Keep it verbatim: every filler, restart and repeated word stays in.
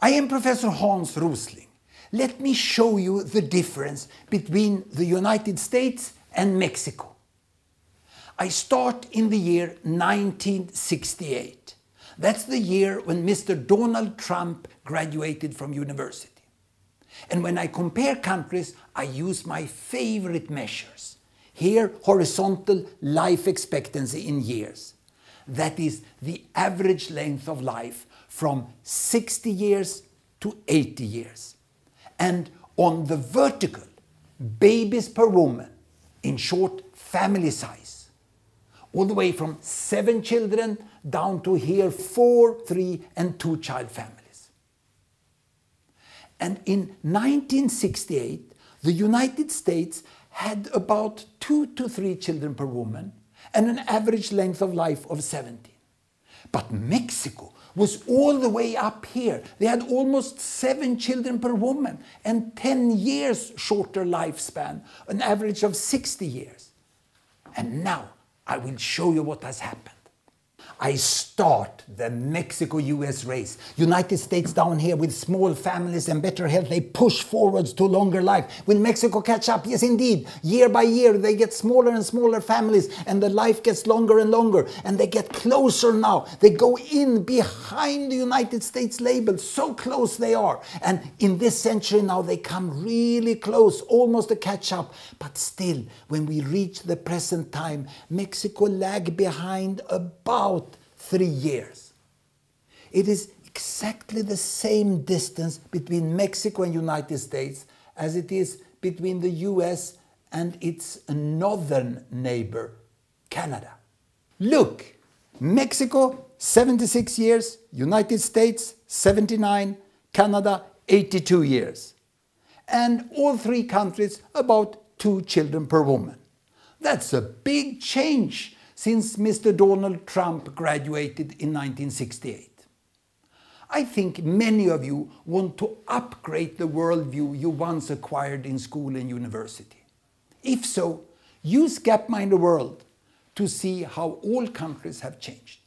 I am Professor Hans Rosling. Let me show you the difference between the United States and Mexico. I start in the year nineteen sixty-eight. That's the year when Mister Donald Trump graduated from university. And when I compare countries, I use my favorite measures. Here, horizontal life expectancy in years. That is the average length of life from sixty years to eighty years. And on the vertical, babies per woman, in short, family size. All the way from seven children down to here, four, three, and two child families. And in nineteen sixty-eight, the United States had about two to three children per woman and an average length of life of seventeen. But Mexico was all the way up here. They had almost seven children per woman and ten years shorter lifespan, an average of sixty years. And now I will show you what has happened. I start the Mexico U S race. United States down here with small families and better health, they push forwards to longer life. Will Mexico catch up? Yes, indeed. Year by year, they get smaller and smaller families, and the life gets longer and longer, and they get closer now. They go in behind the United States label, so close they are. And in this century now, they come really close, almost a catch up. But still, when we reach the present time, Mexico lag behind about three years. It is exactly the same distance between Mexico and United States as it is between the U S and its northern neighbor, Canada. Look, Mexico, seventy-six years, United States, seventy-nine, Canada, eighty-two years. And all three countries, about two children per woman. That's a big change since Mister Donald Trump graduated in nineteen sixty-eight. I think many of you want to upgrade the worldview you once acquired in school and university. If so, use Gapminder World to see how all countries have changed.